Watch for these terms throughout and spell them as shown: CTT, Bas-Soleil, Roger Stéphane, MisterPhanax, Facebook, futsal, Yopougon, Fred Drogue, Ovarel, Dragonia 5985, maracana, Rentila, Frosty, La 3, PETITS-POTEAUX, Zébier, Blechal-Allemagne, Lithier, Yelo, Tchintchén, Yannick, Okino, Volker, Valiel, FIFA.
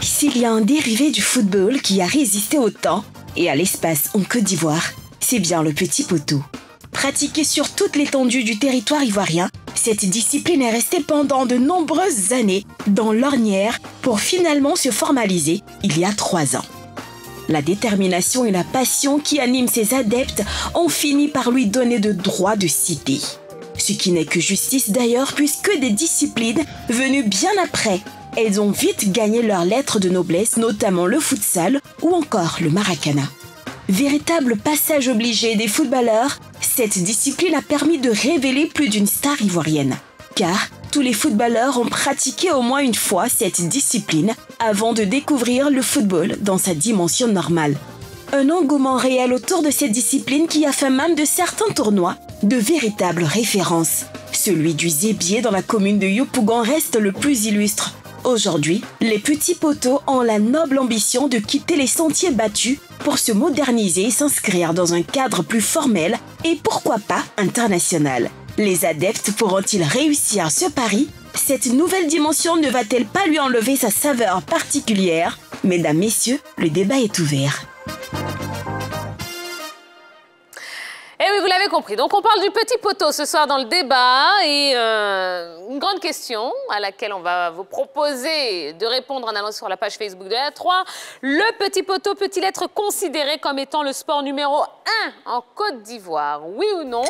S'il y a un dérivé du football qui a résisté au temps et à l'espace en Côte d'Ivoire, c'est bien le petit poteau. Pratiquée sur toute l'étendue du territoire ivoirien, cette discipline est restée pendant de nombreuses années dans l'ornière pour finalement se formaliser il y a 3 ans. La détermination et la passion qui animent ses adeptes ont fini par lui donner de droits de cité. Ce qui n'est que justice d'ailleurs, puisque des disciplines venues bien après, elles ont vite gagné leurs lettres de noblesse, notamment le futsal ou encore le maracana. Véritable passage obligé des footballeurs, cette discipline a permis de révéler plus d'une star ivoirienne. Car tous les footballeurs ont pratiqué au moins une fois cette discipline avant de découvrir le football dans sa dimension normale. Un engouement réel autour de cette discipline qui a fait même de certains tournois de véritables références. Celui du Zébier dans la commune de Yopougon reste le plus illustre. Aujourd'hui, les petits poteaux ont la noble ambition de quitter les sentiers battus pour se moderniser et s'inscrire dans un cadre plus formel et pourquoi pas international. Les adeptes pourront-ils réussir ce pari? Cette nouvelle dimension ne va-t-elle pas lui enlever sa saveur particulière? Mesdames, messieurs, le débat est ouvert. Eh oui, vous l'avez compris. Donc, on parle du petit poteau ce soir dans le débat. Et une grande question à laquelle on va vous proposer de répondre en allant sur la page Facebook de La 3. Le petit poteau peut-il être considéré comme étant le sport numéro 1 en Côte d'Ivoire? Oui ou non?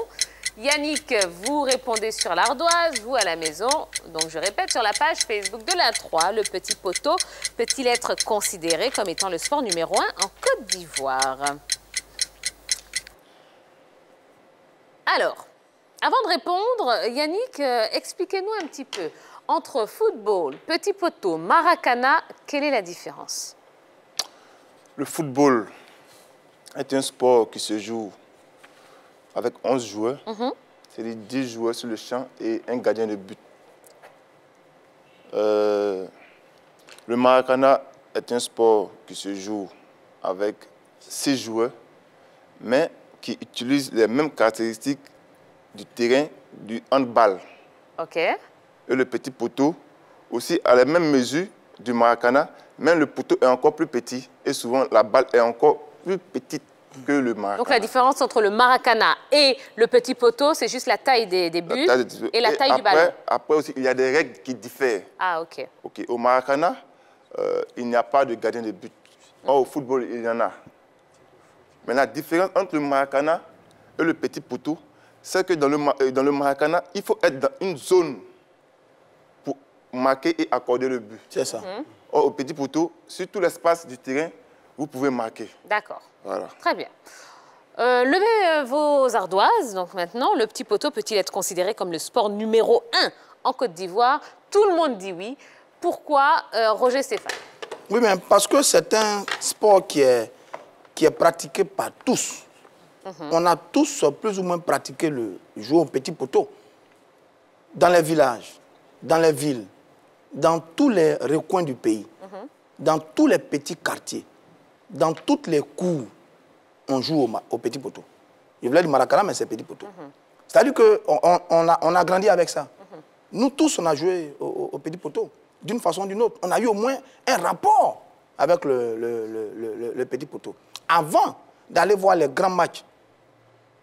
Yannick, vous répondez sur l'ardoise, vous à la maison. Donc, je répète, sur la page Facebook de La 3, le petit poteau peut-il être considéré comme étant le sport numéro 1 en Côte d'Ivoire? Alors, avant de répondre, Yannick, expliquez-nous un petit peu. Entre football, petit poteau, maracana, quelle est la différence? Le football est un sport qui se joue avec 11 joueurs, c'est-à-dire 10 joueurs sur le champ et un gardien de but. Le maracana est un sport qui se joue avec 6 joueurs, mais qui utilisent les mêmes caractéristiques du terrain du handball. OK. Et le petit poteau aussi à la même mesure du maracana, mais le poteau est encore plus petit et souvent la balle est encore plus petite que le maracana. Donc la différence entre le maracana et le petit poteau, c'est juste la taille des buts et la taille du ballon. Après aussi, il y a des règles qui diffèrent. Ah, OK. OK. Au maracana, il n'y a pas de gardien de but. Or, au football, il y en a. Mais la différence entre le maracana et le petit poteau, c'est que dans le maracana, il faut être dans une zone pour marquer et accorder le but. C'est ça. Or, au petit poteau, sur tout l'espace du terrain, vous pouvez marquer. D'accord. Voilà. Très bien. Levez vos ardoises. Donc maintenant, le petit poteau peut-il être considéré comme le sport numéro 1 en Côte d'Ivoire? Tout le monde dit oui. Pourquoi, Roger Stéphane? Oui, mais parce que c'est un sport qui est pratiqué par tous. On a tous plus ou moins pratiqué le jeu au petit poteau. Dans les villages, dans les villes, dans tous les recoins du pays, dans tous les petits quartiers, dans toutes les cours, on joue au petit poteau. Je voulais du maracana, mais c'est petit poteau. C'est-à-dire qu'on a grandi avec ça. Nous tous, on a joué au petit poteau, d'une façon ou d'une autre. On a eu au moins un rapport avec le petit poteau. Avant d'aller voir les grands matchs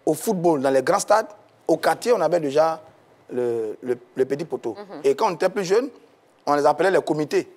au football, dans les grands stades, au quartier, on avait déjà le petit poteau. Et quand on était plus jeune, on les appelait les comités.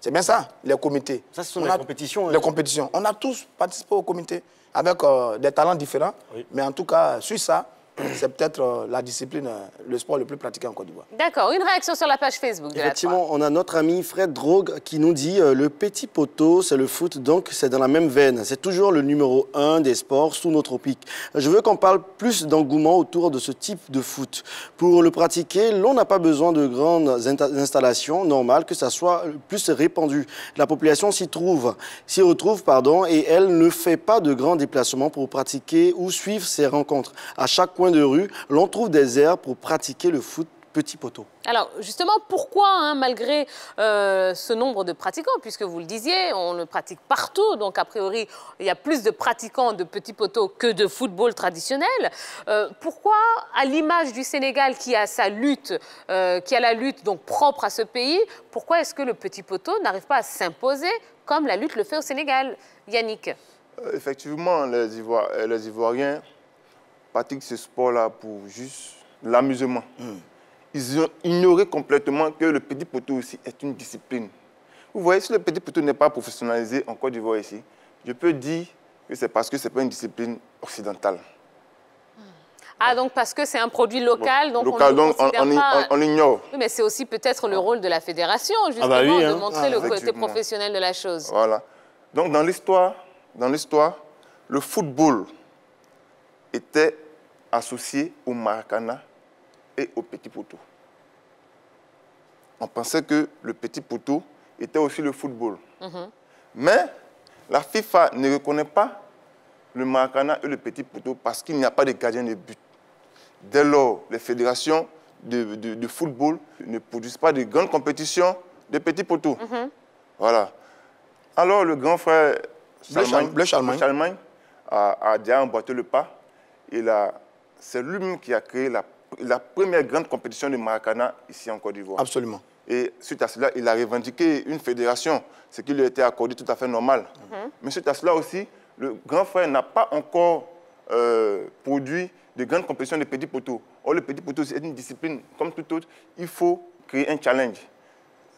C'est bien ça, les comités. Ça, ce sont les compétitions. Les compétitions. On a tous participé aux comités avec des talents différents. Oui. Mais en tout cas, sur ça, c'est peut-être la discipline, le sport le plus pratiqué en Côte d'Ivoire. D'accord, une réaction sur la page Facebook de Effectivement, on a notre ami Fred Drogue qui nous dit le petit poteau, c'est le foot, donc c'est dans la même veine. C'est toujours le numéro 1 des sports sous nos tropiques. Je veux qu'on parle plus d'engouement autour de ce type de foot. Pour le pratiquer, l'on n'a pas besoin de grandes installations, normales, que ça soit plus répandu. La population s'y retrouve, et elle ne fait pas de grands déplacements pour pratiquer ou suivre ces rencontres. À chaque de rue, l'on trouve des aires pour pratiquer le foot petits poteaux. Alors justement, pourquoi, hein, malgré ce nombre de pratiquants, puisque vous le disiez, on le pratique partout, donc a priori, il y a plus de pratiquants de petits poteaux que de football traditionnel, pourquoi, à l'image du Sénégal qui a sa lutte, qui a la lutte donc propre à ce pays, pourquoi est-ce que le petit poteau n'arrive pas à s'imposer comme la lutte le fait au Sénégal, Yannick? Effectivement, les Ivoiriens pratiquent ce sport-là pour juste l'amusement. Ils ont ignoré complètement que le petit poteau aussi est une discipline. Vous voyez, si le petit poteau n'est pas professionnalisé en Côte d'Ivoire ici, je peux dire que c'est parce que ce n'est pas une discipline occidentale. Ah, donc parce que c'est un produit local, donc on l'ignore. Oui, mais c'est aussi peut-être le rôle de la fédération, justement, de montrer le côté professionnel de la chose. Voilà. Donc dans l'histoire, le football était associé au maracana et au petit poteau. On pensait que le petit poteau était aussi le football. Mais la FIFA ne reconnaît pas le maracana et le petit poteau parce qu'il n'y a pas de gardien de but. Dès lors, les fédérations de football ne produisent pas de grandes compétitions de petits poteaux. Voilà. Alors, le grand frère Blechal-Allemagne a déjà emboîté le pas. C'est lui-même qui a créé la première grande compétition de maracana ici en Côte d'Ivoire. Absolument. Et suite à cela, il a revendiqué une fédération, ce qui lui a été accordé tout à fait normal. Mais suite à cela aussi, le grand frère n'a pas encore produit de grandes compétitions de petits poteaux. Or, le petit poteau, c'est une discipline comme toute autre. Il faut créer un challenge.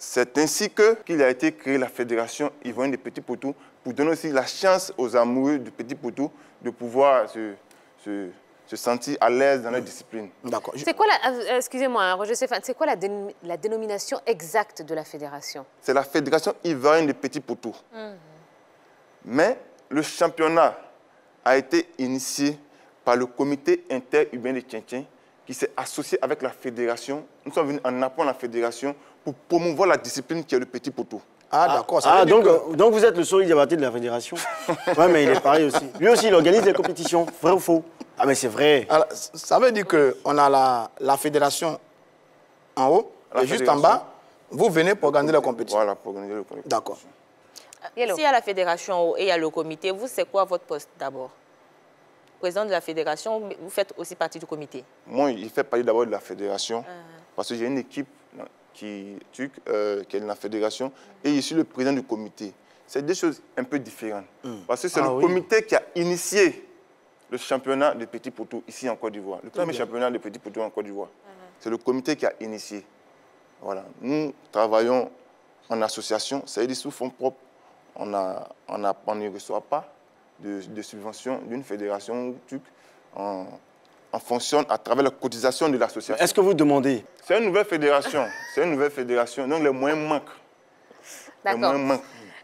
C'est ainsi qu'il a été créé la Fédération Ivoirienne des Petits Poteaux pour donner aussi la chance aux amoureux du petit poteau de pouvoir se sentir à l'aise dans la discipline. D'accord. C'est quoi la, excusez-moi, Roger Stéphane, c'est quoi la dénomination exacte de la fédération? C'est la Fédération Ivoirienne des Petits Poteaux. Mais le championnat a été initié par le comité inter-urbain de Tchintchén qui s'est associé avec la fédération. Nous sommes venus en apport à la fédération pour promouvoir la discipline qui est le petit poteau. Ah, d'accord. Ah, donc vous êtes le souris diabaté de la fédération. Oui, mais il est pareil aussi. Lui aussi, il organise des compétitions. Vrai ou faux? Ah, mais c'est vrai. Alors, ça veut dire qu'on a la fédération en haut et juste en bas, vous venez pour organiser la compétition. Voilà, pour organiser la compétition. D'accord. S'il y a la fédération et il y a le comité, vous, c'est quoi votre poste d'abord? Président de la fédération, vous faites aussi partie du comité? Moi, il fait partie d'abord de la fédération parce que j'ai une équipe qui est de la fédération et je suis le président du comité. C'est deux choses un peu différentes parce que c'est le comité qui a initié le championnat de petits poteaux ici en Côte d'Ivoire. Le premier championnat de petits poteaux en Côte d'Ivoire. C'est le comité qui a initié. Voilà. Nous travaillons en association, c'est-à-dire sous fonds propres. On ne reçoit pas de subvention d'une fédération ou truc. On fonctionne à travers la cotisation de l'association. Est-ce que vous demandez? C'est une nouvelle fédération. C'est une nouvelle fédération. Donc les moyens manquent. D'accord.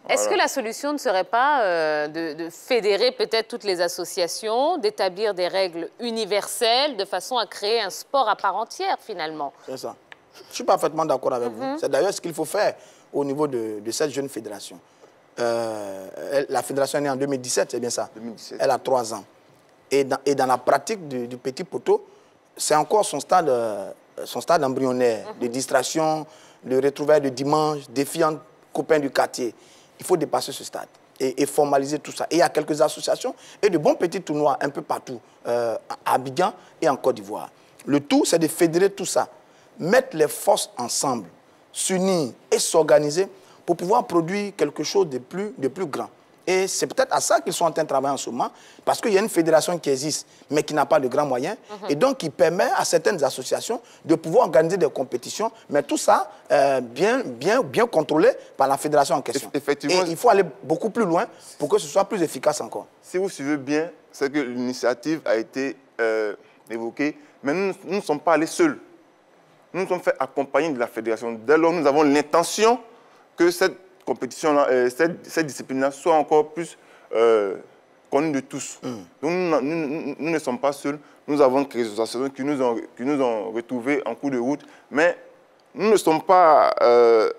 Est-ce que la solution ne serait pas de fédérer peut-être toutes les associations, d'établir des règles universelles de façon à créer un sport à part entière finalement? C'est ça. Je suis parfaitement d'accord avec vous. C'est d'ailleurs ce qu'il faut faire au niveau de cette jeune fédération. La fédération est née en 2017, c'est bien ça? 2017. Elle a 3 ans. Et dans la pratique du petit poteau, c'est encore son stade embryonnaire, de distraction, de retrouvailles de dimanche, défiant copains du quartier. Il faut dépasser ce stade et formaliser tout ça. Et il y a quelques associations et de bons petits tournois un peu partout, à Abidjan et en Côte d'Ivoire. Le tout, c'est de fédérer tout ça, mettre les forces ensemble, s'unir et s'organiser pour pouvoir produire quelque chose de plus grand. Et c'est peut-être à ça qu'ils sont en train de travailler en ce moment, parce qu'il y a une fédération qui existe, mais qui n'a pas de grands moyens, et donc qui permet à certaines associations de pouvoir organiser des compétitions, mais tout ça bien contrôlé par la fédération en question. Effectivement, et il faut aller beaucoup plus loin pour que ce soit plus efficace encore. Si vous suivez bien, c'est que l'initiative a été évoquée, mais nous ne sommes pas allés seuls. Nous nous sommes fait accompagner de la fédération. Dès lors, nous avons l'intention que cette compétition-là, cette discipline-là soit encore plus connue de tous. Donc nous ne sommes pas seuls. Nous avons créé des associations qui nous ont retrouvés en cours de route, mais nous ne sommes pas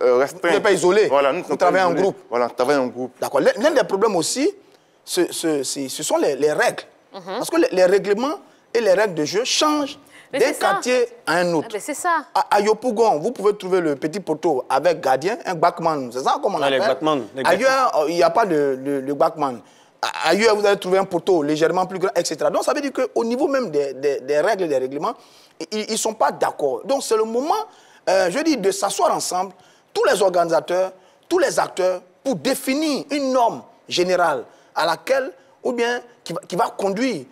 restreints. Vous n'êtes pas isolés. Voilà, nous travaillons en groupe. Voilà, nous travaillons en groupe. D'accord. L'un des problèmes aussi, ce sont les règles. Parce que les règlements et les règles de jeu changent d'un quartier à un autre. C'est ça. À Yopougon, vous pouvez trouver le petit poteau avec gardien, un backman. C'est ça comment on appelle? Ailleurs, il n'y a pas le backman. Ailleurs, vous allez trouver un poteau légèrement plus grand, etc. Donc, ça veut dire qu'au niveau même des règles et des règlements, ils ne sont pas d'accord. Donc, c'est le moment, je dis, de s'asseoir ensemble, tous les organisateurs, tous les acteurs, pour définir une norme générale à laquelle, ou bien, qui va conduire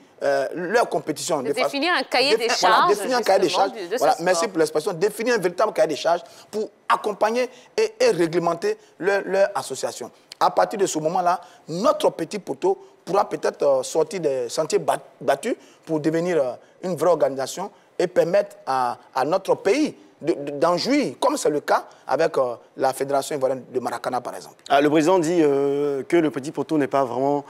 leur compétition. De définir un cahier des charges. Voilà, définir un cahier des charges. Voilà, merci pour l'expression. Définir un véritable cahier des charges pour accompagner et réglementer leur association. À partir de ce moment-là, notre petit poteau pourra peut-être sortir des sentiers battus pour devenir une vraie organisation et permettre à notre pays d'en jouir, comme c'est le cas avec la Fédération ivoirienne de Maracana, par exemple. Ah, le président dit que le petit poteau n'est pas vraiment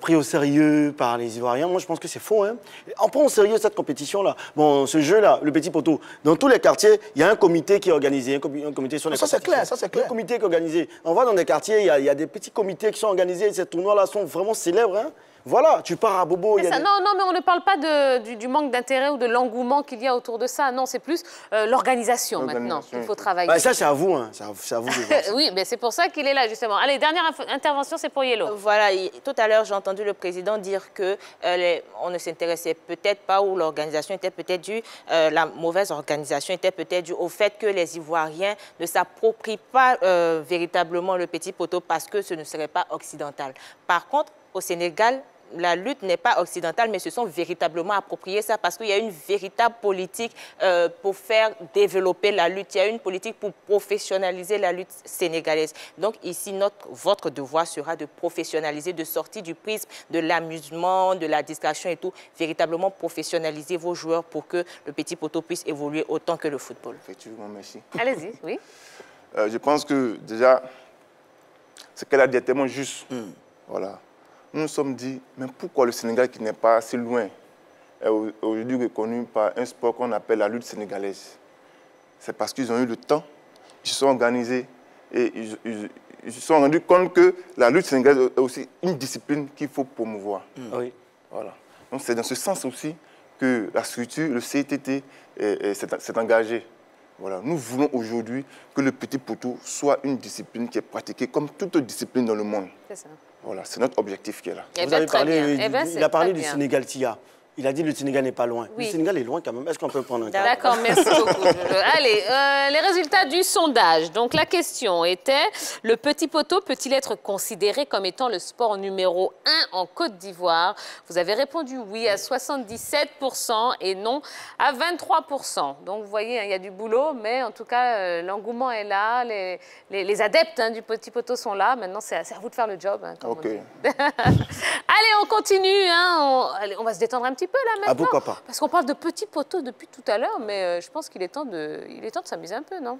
pris au sérieux par les Ivoiriens. Moi, je pense que c'est faux. Hein. On prend au sérieux cette compétition-là. Bon, ce jeu-là, le petit poteau, dans tous les quartiers, il y a un comité qui est organisé, un comité sur les compétitions. Ça, c'est clair, ça, c'est clair. Un comité qui est organisé. On va dans des quartiers, il y a des petits comités qui sont organisés. Ces tournois-là sont vraiment célèbres. Hein. Voilà, tu pars à Bobo. Non, mais on ne parle pas du manque d'intérêt ou de l'engouement qu'il y a autour de ça. Non, c'est plus l'organisation maintenant qu'il faut travailler. Bah, ça, c'est à vous. Hein. C'est à vous de oui, mais c'est pour ça qu'il est là, justement. Allez, dernière intervention, c'est pour Yelo. Voilà, tout à l'heure, j'ai entendu le président dire qu'on ne s'intéressait peut-être pas ou l'organisation était peut-être due, la mauvaise organisation était peut-être due au fait que les Ivoiriens ne s'approprient pas véritablement le petit poteau parce que ce ne serait pas occidental. Par contre, au Sénégal, la lutte n'est pas occidentale, mais se sont véritablement appropriés ça parce qu'il y a une véritable politique pour faire développer la lutte. Il y a une politique pour professionnaliser la lutte sénégalaise. Donc ici, votre devoir sera de professionnaliser, de sortir du prisme de l'amusement, de la distraction et tout, véritablement professionnaliser vos joueurs pour que le petit poteau puisse évoluer autant que le football. Effectivement, merci. Allez-y, oui. Je pense que déjà, ce qu'elle a dit est tellement juste. Mm. Voilà. Nous nous sommes dit, mais pourquoi le Sénégal qui n'est pas si loin est aujourd'hui reconnu par un sport qu'on appelle la lutte sénégalaise? C'est parce qu'ils ont eu le temps, ils se sont organisés et ils se sont rendus compte que la lutte sénégalaise est aussi une discipline qu'il faut promouvoir. Oui. Voilà. Donc c'est dans ce sens aussi que la structure, le CTT s'est engagé. Voilà. Nous voulons aujourd'hui que le petit poteau soit une discipline qui est pratiquée comme toute discipline dans le monde. C'est ça. Voilà, c'est notre objectif qui est là. Vous avez parlé, il a parlé du Sénégal TIA. Il a dit que le Sénégal n'est pas loin. Oui. Le Sénégal est loin quand même. Est-ce qu'on peut prendre un cas? D'accord, merci beaucoup. Allez, les résultats du sondage. Donc la question était, le petit poteau peut-il être considéré comme étant le sport numéro 1 en Côte d'Ivoire? Vous avez répondu oui à 77% et non à 23%. Donc vous voyez, il y a du boulot, mais en tout cas, l'engouement est là. Les adeptes du petit poteau sont là. Maintenant, c'est à vous de faire le job. Hein, OK. Allez, on continue. Hein. Allez, on va se détendre un petit peu. Là, maintenant, pourquoi pas? Parce qu'on parle de petits poteaux depuis tout à l'heure, mais je pense qu'il est temps de s'amuser un peu, non?